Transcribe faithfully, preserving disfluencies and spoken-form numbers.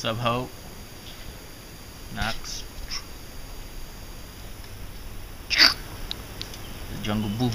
Sub-Hope, Nox, the Jungle Boo.